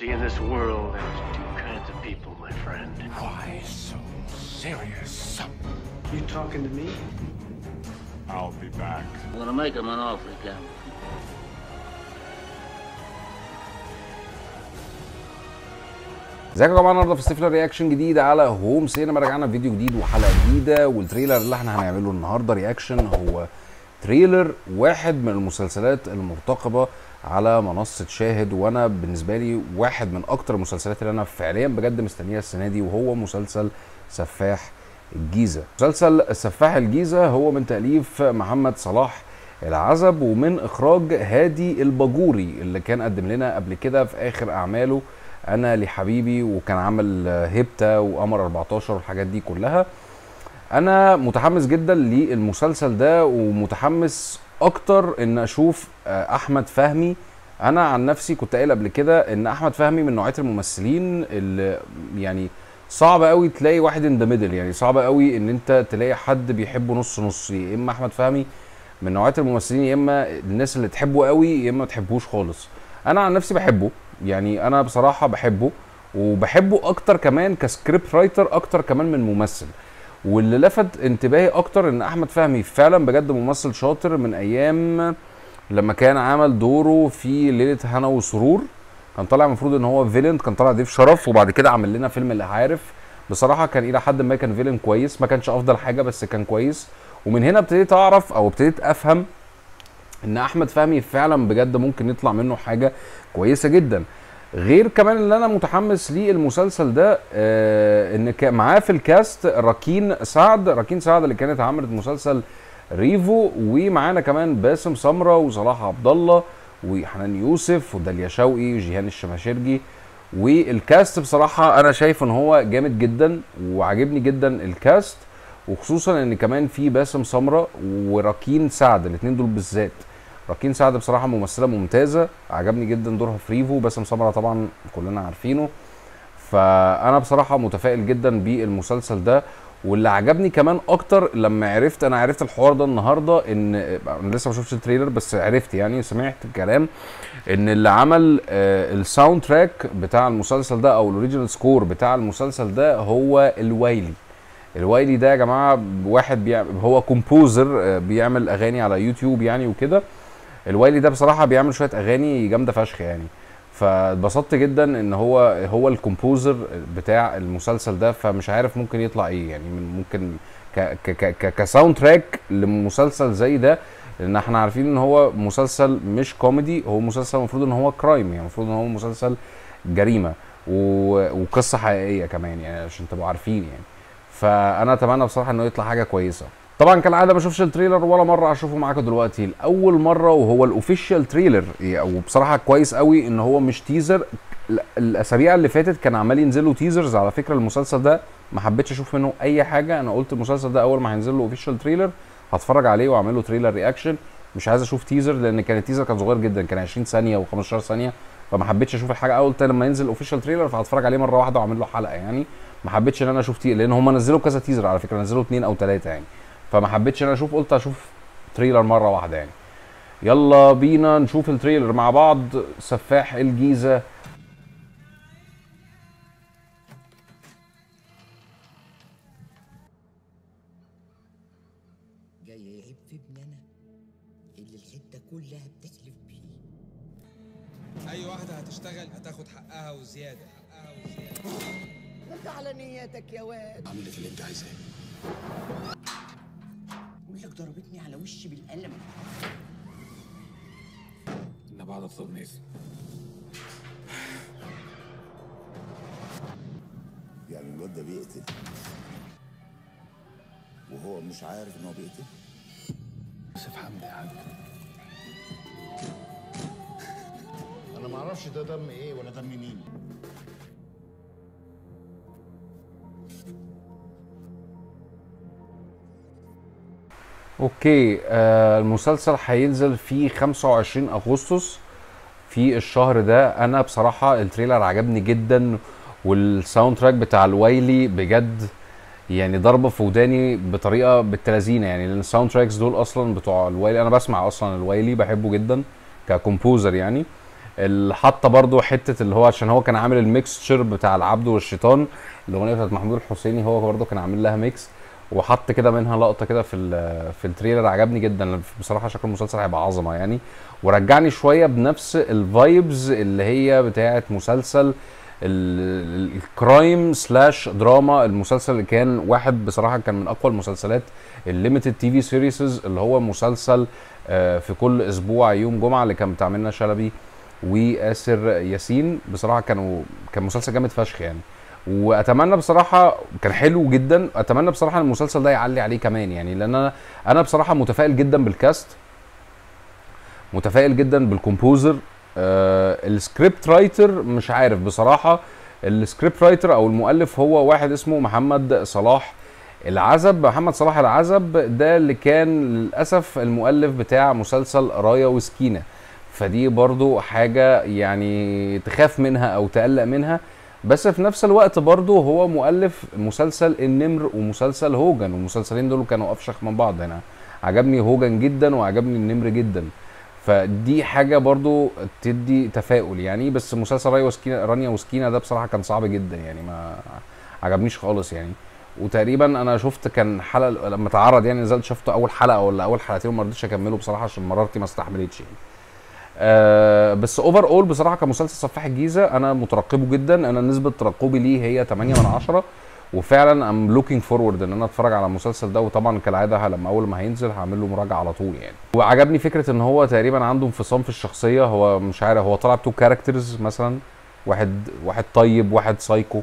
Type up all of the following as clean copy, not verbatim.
See, in this world, there's two kinds of people, my friend. Why so serious? You talking to me? I'll be back. I'm gonna make him an offer again. ازيكم يا جماعه؟ النهارده في السفله رياكشن جديد على هوم سينما. رجعنا بفيديو جديد وحلقه جديده، والتريلر اللي احنا هنعمله النهارده رياكشن هو تريلر واحد من المسلسلات المرتقبه على منصه شاهد، وانا بالنسبه لي واحد من اكتر المسلسلات اللي انا فعليا بجد مستنيها السنه دي، وهو مسلسل سفاح الجيزه. مسلسل سفاح الجيزه هو من تاليف محمد صلاح العزب ومن اخراج هادي البجوري اللي كان قدم لنا قبل كده في اخر اعماله انا لحبيبي، وكان عمل هبته وقمر 14 والحاجات دي كلها. انا متحمس جدا للمسلسل ده، ومتحمس اكتر ان اشوف احمد فهمي. انا عن نفسي كنت قايل قبل كده ان احمد فهمي من نوعيه الممثلين اللي يعني صعب قوي تلاقي واحد ان ذا ميدل، يعني صعب قوي ان انت تلاقي حد بيحبه نص نص، يا اما احمد فهمي من نوعيه الممثلين يا اما الناس اللي تحبه قوي يا اما ما تحبوش خالص. انا عن نفسي بحبه، يعني انا بصراحه بحبه، وبحبه اكتر كمان كسكريبت رايتر اكتر كمان من ممثل. واللي لفت انتباهي اكتر ان احمد فهمي فعلا بجد ممثل شاطر، من ايام لما كان عمل دوره في ليله هنا وسرور، كان طالع المفروض ان هو فيلن، كان طالع ضيف شرف، وبعد كده عمل لنا فيلم اللي عارف. بصراحه كان الى حد ما كان فيلن كويس، ما كانش افضل حاجه بس كان كويس. ومن هنا ابتديت اعرف او ابتديت افهم ان احمد فهمي فعلا بجد ممكن يطلع منه حاجه كويسه جدا. غير كمان اللي انا متحمس ليه المسلسل ده ان معاه في الكاست راكين سعد اللي كانت عملت مسلسل ريفو، ومعانا كمان باسم سمره وصلاح عبد الله وحنان يوسف وداليا شوقي وجيهان الشماشرجي. والكاست بصراحه انا شايف ان هو جامد جدا وعاجبني جدا الكاست، وخصوصا ان كمان في باسم سمره وراكين سعد، الاثنين دول بالذات. راكين سعد بصراحه ممثله ممتازه، عجبني جدا دورها في ريفو. باسم سمره طبعا كلنا عارفينه، فانا بصراحه متفائل جدا بالمسلسل ده. واللي عجبني كمان اكتر لما عرفت، انا عرفت الحوار ده النهارده، ان انا لسه ما شفتش التريلر بس عرفت، يعني سمعت الكلام ان اللي عمل الساوند تراك بتاع المسلسل ده او الاوريجينال سكور بتاع المسلسل ده هو الويلي ده يا جماعه، واحد هو كومبوزر بيعمل اغاني على يوتيوب يعني وكده. الويلي ده بصراحه بيعمل شويه اغاني جامده فشخ يعني، فاتبسطت جدا ان هو الكومبوزر بتاع المسلسل ده. فمش عارف ممكن يطلع ايه، يعني ممكن كساوند تراك لمسلسل زي ده، لان احنا عارفين ان هو مسلسل مش كوميدي، هو مسلسل المفروض ان هو كرايم، يعني المفروض ان هو مسلسل جريمه وقصه حقيقيه كمان، يعني عشان تبقوا عارفين يعني. فانا اتمنى بصراحه انه يطلع حاجه كويسه. طبعا كالعاده ما شوفش التريلر ولا مره، هشوفه معاكم دلوقتي لاول مره، وهو الاوفيشال تريلر. وبصراحه كويس قوي ان هو مش تيزر. الاسابيع اللي فاتت كان عمال ينزلوا تيزرز على فكره المسلسل ده، ما حبيتش اشوف منه اي حاجه. انا قلت المسلسل ده اول ما هينزل له اوفيشال تريلر هتفرج عليه واعمل له تريلر رياكشن، مش عايز اشوف تيزر، لان كان التيزر كان صغير جدا، كان 20 ثانيه و15 ثانيه، فما حبيتش اشوف الحاجه. قلت لما ينزل اوفيشال تريلر فهتفرج عليه مره واحده واعمل له حلقه يعني. ما حبيتش ان انا اشوف لان هم نزلوا كذا تيزر على فكره، نزلوا 2 أو 3 يعني، فما حبيتش ان انا اشوف، قلت اشوف تريلر مره واحده يعني. يلا بينا نشوف التريلر مع بعض. سفاح الجيزه. جاي يعيب في ابننا اللي الحته كلها بتسلف بيه. اي واحده هتشتغل هتاخد حقها وزياده، على نياتك يا واد. عملت اللي انت عايزاه. بقول لك ضربتني على وشي بالقلم. انا بعد اطلب ناس. يعني الواد ده بيقتل وهو مش عارف ان هو بيقتل. يوسف حمدي يا حاج، انا ما اعرفش ده دم ايه ولا دم مين. اوكي المسلسل هينزل في 25 اغسطس في الشهر ده. انا بصراحه التريلر عجبني جدا، والساوند تراك بتاع الويلي بجد يعني ضربه في وداني بطريقه بالتلازينه يعني، لان الساوند تراكس دول اصلا بتوع الويلي، انا بسمع اصلا الويلي بحبه جدا ككومبوزر يعني. الحطه برضو حته اللي هو عشان هو كان عامل الميكستشر بتاع العبد والشيطان، الاغنيه بتاعت محمود الحسيني هو برضو كان عامل لها ميكس وحط كده منها لقطه كده في التريلر. عجبني جدا بصراحه، شكل المسلسل هيبقى عظمه يعني، ورجعني شويه بنفس الفايبز اللي هي بتاعت مسلسل الكرايم سلاش دراما. المسلسل اللي كان واحد بصراحه كان من اقوى المسلسلات الليميتد تي في سيريسز، اللي هو مسلسل في كل اسبوع يوم جمعه اللي كان بتعملنا شلبي وياسر ياسين. بصراحه كان مسلسل جامد فشخ يعني، واتمنى بصراحه كان حلو جدا، اتمنى بصراحه المسلسل ده يعلي عليه كمان يعني، لان انا بصراحه متفائل جدا بالكاست، متفائل جدا بالكومبوزر. السكريبت رايتر مش عارف بصراحه، السكريبت رايتر او المؤلف هو واحد اسمه محمد صلاح العزب. محمد صلاح العزب ده اللي كان للاسف المؤلف بتاع مسلسل رايا وسكينة، فدي برضو حاجه يعني تخاف منها او تقلق منها، بس في نفس الوقت برضو هو مؤلف مسلسل النمر ومسلسل هوجن، والمسلسلين دول كانوا افشخ من بعض. انا عجبني هوجن جدا وعجبني النمر جدا، فدي حاجه برضو تدي تفاؤل يعني. بس مسلسل رانيا وسكينة ده بصراحه كان صعب جدا يعني، ما عجبنيش خالص يعني. وتقريبا انا شفت كان حلقه لما اتعرض يعني، نزلت شفته اول حلقه ولا اول حلقتين وما رضيتش اكمله بصراحه عشان مرارتي ما استحملتش يعني. بس اوفر اول بصراحه كمسلسل سفاح الجيزه انا مترقبه جدا، انا نسبه ترقبي ليه هي 8/10، وفعلا ام لوكينج فورورد ان انا اتفرج على المسلسل ده. وطبعا كالعاده لما اول ما هينزل هعمل له مراجعه على طول يعني. وعجبني فكره ان هو تقريبا عنده انفصام في الشخصيه، هو مش عارف هو طلع بتو كاركترز مثلا، واحد طيب واحد سايكو،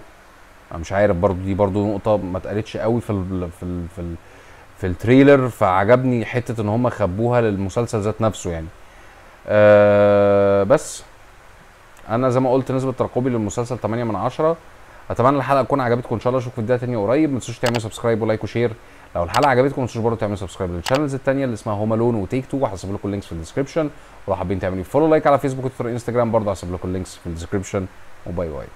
انا مش عارف برضو، دي برضو نقطه ما اتقالتش قوي في التريلر، فعجبني حته ان هم خبوها للمسلسل ذات نفسه يعني. بس انا زي ما قلت نسبه ترقبي للمسلسل 8/10. اتمنى الحلقه تكون عجبتكم، ان شاء الله اشوفكم في فيديو تاني قريب. ما تنسوش تعملوا سبسكرايب ولايك وشير لو الحلقه عجبتكم، ما تنسوش برضه تعملوا سبسكرايب للشانلز الثانيه اللي اسمها هوم الون وتيك تو، وهسيب لكم اللينكس في الديسكربشن. ولو حابين تعملوا فولو لايك على فيسبوك وتويتر وانستجرام برضه هسيب لكم اللينكس في الديسكربشن، وباي باي.